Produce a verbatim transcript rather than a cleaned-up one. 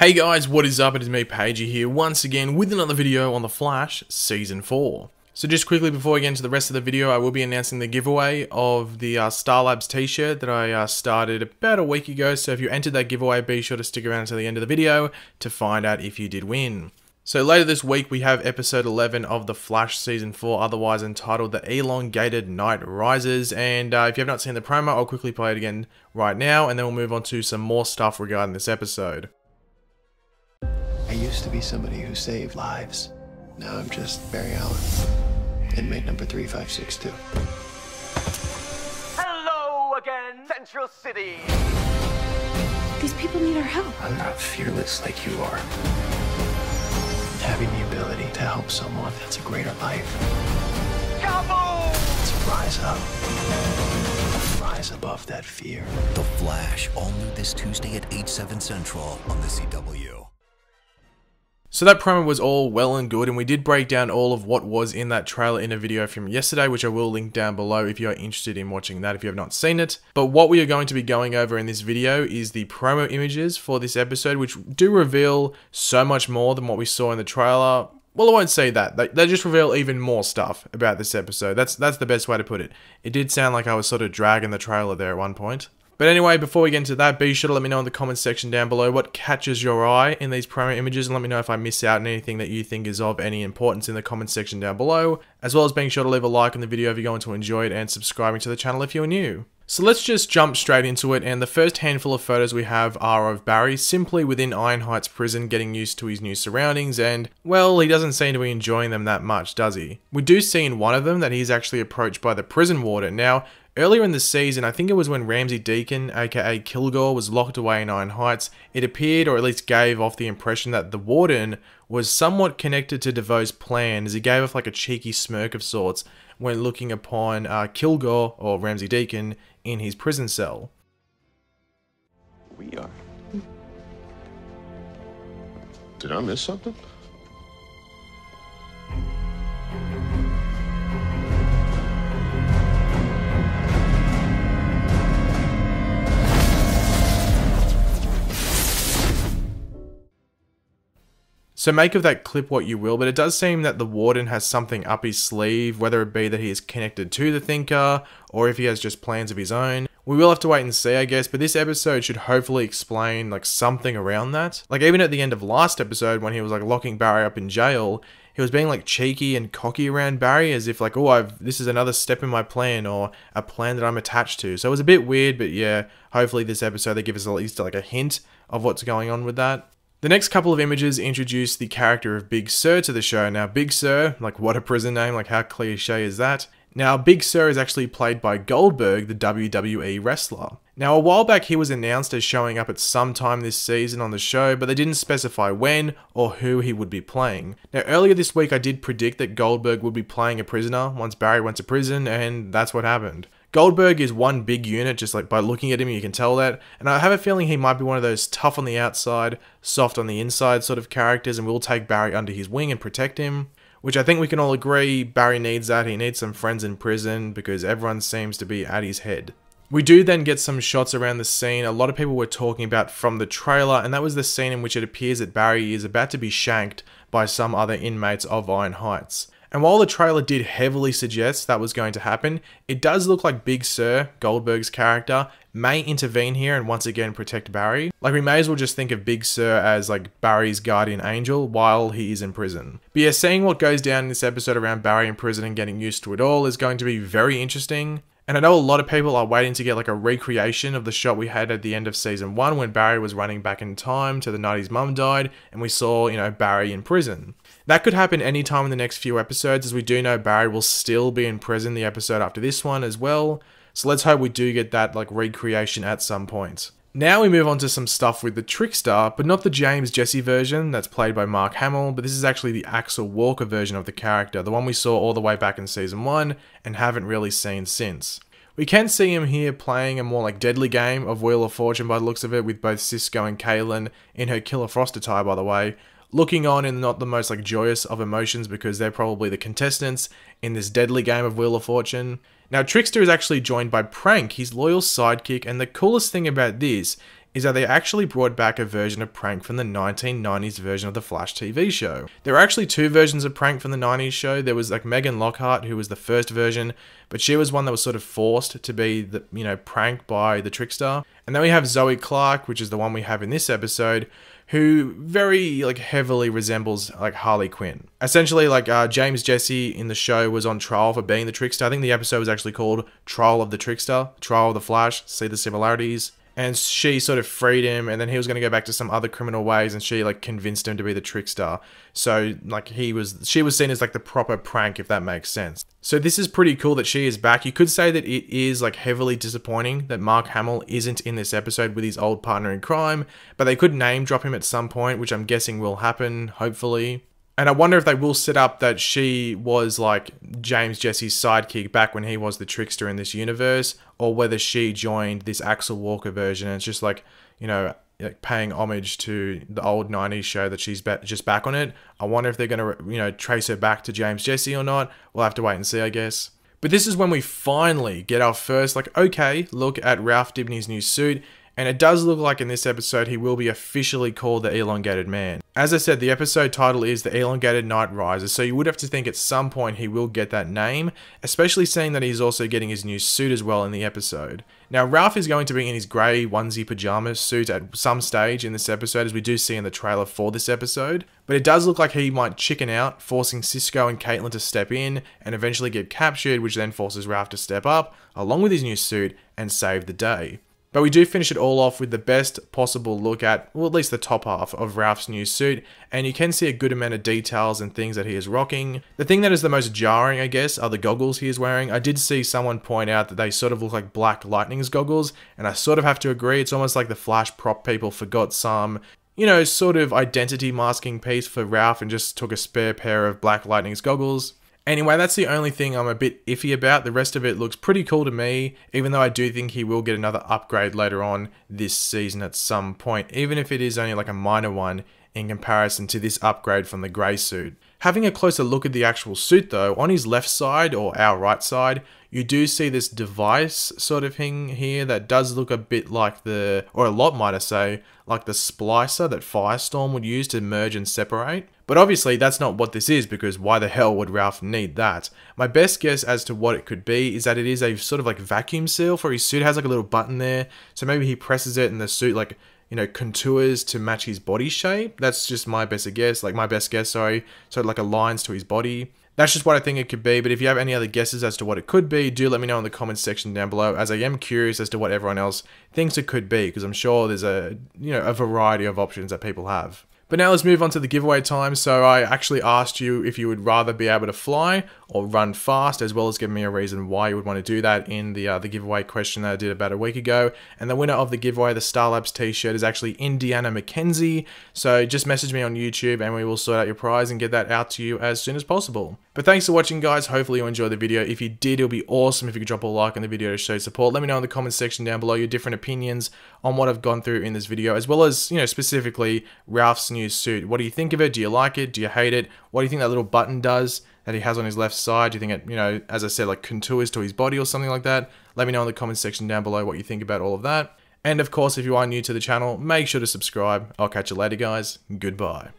Hey guys, what is up? It is me, Paigey, here once again with another video on The Flash Season four. So just quickly before I get into the rest of the video, I will be announcing the giveaway of the uh, Star Labs t-shirt that I uh, started about a week ago. So if you entered that giveaway, be sure to stick around until the end of the video to find out if you did win. So later this week, we have episode eleven of The Flash Season four, otherwise entitled The Elongated Knight Rises. And uh, if you have not seen the promo, I'll quickly play it again right now, and then we'll move on to some more stuff regarding this episode. I used to be somebody who saved lives. Now I'm just Barry Allen, inmate number three five six two. Hello again, Central City. These people need our help. I'm not fearless like you are. Having the ability to help someone, that's a greater life. Kaboom! Let's rise up. Rise above that fear. The Flash, all new this Tuesday at eight, seven Central on the C W. So that promo was all well and good, and we did break down all of what was in that trailer in a video from yesterday, which I will link down below if you are interested in watching that if you have not seen it. But what we are going to be going over in this video is the promo images for this episode, which do reveal so much more than what we saw in the trailer. Well, I won't say that. They, they just reveal even more stuff about this episode. That's, that's the best way to put it. It did sound like I was sort of dragging the trailer there at one point. But anyway, before we get into that, be sure to let me know in the comments section down below what catches your eye in these promo images, and let me know if I miss out on anything that you think is of any importance in the comments section down below, as well as being sure to leave a like on the video if you're going to enjoy it and subscribing to the channel if you're new. So let's just jump straight into it, and the first handful of photos we have are of Barry simply within Iron Heights prison getting used to his new surroundings, and well, he doesn't seem to be enjoying them that much, does he? We do see in one of them that he's actually approached by the prison warden. Now, earlier in the season, I think it was when Ramsey Deacon, aka Kilgore, was locked away in Iron Heights, it appeared, or at least gave off the impression, that the warden was somewhat connected to DeVoe's plan, as he gave off like a cheeky smirk of sorts when looking upon uh, Kilgore, or Ramsey Deacon, in his prison cell. We are. Did I miss something? So make of that clip what you will, but it does seem that the warden has something up his sleeve, whether it be that he is connected to the Thinker, or if he has just plans of his own. We will have to wait and see, I guess, but this episode should hopefully explain, like, something around that. Like, even at the end of last episode, when he was, like, locking Barry up in jail, he was being, like, cheeky and cocky around Barry, as if, like, oh, I've this is another step in my plan, or a plan that I'm attached to. So it was a bit weird, but yeah, hopefully this episode, they give us at least, like, a hint of what's going on with that. The next couple of images introduce the character of Big Sir to the show. Now, Big Sir, like, what a prison name, like, how cliche is that? Now, Big Sir is actually played by Goldberg, the W W E wrestler. Now, a while back he was announced as showing up at some time this season on the show, but they didn't specify when or who he would be playing. Now, earlier this week I did predict that Goldberg would be playing a prisoner once Barry went to prison, and that's what happened. Goldberg is one big unit, just like by looking at him you can tell that, and I have a feeling he might be one of those tough on the outside, soft on the inside sort of characters, and will take Barry under his wing and protect him, which I think we can all agree Barry needs that. He needs some friends in prison because everyone seems to be at his head. We do then get some shots around the scene a lot of people were talking about from the trailer, and that was the scene in which it appears that Barry is about to be shanked by some other inmates of Iron Heights. And while the trailer did heavily suggest that was going to happen, it does look like Big Sir, Goldberg's character, may intervene here and once again protect Barry. Like, we may as well just think of Big Sir as, like, Barry's guardian angel while he is in prison. But yeah, seeing what goes down in this episode around Barry in prison and getting used to it all is going to be very interesting. And I know a lot of people are waiting to get, like, a recreation of the shot we had at the end of season one when Barry was running back in time to the night his mum died, and we saw, you know, Barry in prison. That could happen any time in the next few episodes, as we do know Barry will still be in prison the episode after this one as well. So let's hope we do get that, like, recreation at some point. Now we move on to some stuff with the Trickster, but not the James Jesse version that's played by Mark Hamill, but this is actually the Axel Walker version of the character, the one we saw all the way back in season one and haven't really seen since. We can see him here playing a more, like, deadly game of Wheel of Fortune by the looks of it, with both Cisco and Caitlin, in her Killer Frost attire by the way, looking on in not the most, like, joyous of emotions, because they're probably the contestants in this deadly game of Wheel of Fortune. Now, Trickster is actually joined by Prank, his loyal sidekick, and the coolest thing about this is that they actually brought back a version of Prank from the nineteen nineties version of the Flash T V show. There were actually two versions of Prank from the nineties show. There was like Megan Lockhart, who was the first version, but she was one that was sort of forced to be the, you know, pranked by the Trickster. And then we have Zoe Clark, which is the one we have in this episode, who very like heavily resembles like Harley Quinn. Essentially, like uh, James Jesse in the show was on trial for being the Trickster. I think the episode was actually called Trial of the Trickster, Trial of the Flash, see the similarities. And she sort of freed him, and then he was going to go back to some other criminal ways, and she like convinced him to be the Trickster. So like he was, she was seen as like the proper prank, if that makes sense. So this is pretty cool that she is back. You could say that it is like heavily disappointing that Mark Hamill isn't in this episode with his old partner in crime, but they could name drop him at some point, which I'm guessing will happen, hopefully. And I wonder if they will set up that she was like James Jesse's sidekick back when he was the Trickster in this universe, or whether she joined this Axel Walker version and it's just like, you know, like paying homage to the old nineties show that she's just back on it. I wonder if they're going to, you know, trace her back to James Jesse or not. We'll have to wait and see, I guess. But this is when we finally get our first, like, okay, look at Ralph Dibny's new suit. And it does look like in this episode, he will be officially called the Elongated Man. As I said, the episode title is The Elongated Knight Rises, so you would have to think at some point he will get that name, especially seeing that he's also getting his new suit as well in the episode. Now, Ralph is going to be in his grey onesie pyjama suit at some stage in this episode, as we do see in the trailer for this episode. But it does look like he might chicken out, forcing Cisco and Caitlin to step in and eventually get captured, which then forces Ralph to step up, along with his new suit, and save the day. But we do finish it all off with the best possible look at, well, at least the top half of Ralph's new suit, and you can see a good amount of details and things that he is rocking. The thing that is the most jarring, I guess, are the goggles he is wearing. I did see someone point out that they sort of look like Black Lightning's goggles, and I sort of have to agree. It's almost like the Flash prop people forgot some, you know, sort of identity masking piece for Ralph and just took a spare pair of Black Lightning's goggles. Anyway, that's the only thing I'm a bit iffy about. The rest of it looks pretty cool to me, even though I do think he will get another upgrade later on this season at some point, even if it is only like a minor one in comparison to this upgrade from the grey suit. Having a closer look at the actual suit though, on his left side, or our right side, you do see this device sort of thing here that does look a bit like the, or a lot might I say, like the splicer that Firestorm would use to merge and separate. But obviously that's not what this is, because why the hell would Ralph need that? My best guess as to what it could be is that it is a sort of like vacuum seal for his suit. It has like a little button there, so maybe he presses it and the suit like, you know, contours to match his body shape. That's just my best guess, like my best guess, sorry. So it like aligns to his body. That's just what I think it could be, but if you have any other guesses as to what it could be, do let me know in the comments section down below, as I am curious as to what everyone else thinks it could be, because I'm sure there's a, you know, a variety of options that people have. But now let's move on to the giveaway time. So I actually asked you if you would rather be able to fly or run fast, as well as give me a reason why you would want to do that in the, uh, the giveaway question that I did about a week ago. And the winner of the giveaway, the Star Labs t-shirt, is actually Indiana McKenzie. So just message me on YouTube and we will sort out your prize and get that out to you as soon as possible. But thanks for watching, guys. Hopefully you enjoyed the video. If you did, it would be awesome if you could drop a like on the video to show support. Let me know in the comments section down below your different opinions on what I've gone through in this video, as well as, you know, specifically Ralph's new suit. What do you think of it? Do you like it? Do you hate it? What do you think that little button does that he has on his left side? Do you think it, you know, as I said, like contours to his body or something like that? Let me know in the comments section down below what you think about all of that. And of course, if you are new to the channel, make sure to subscribe. I'll catch you later, guys. Goodbye.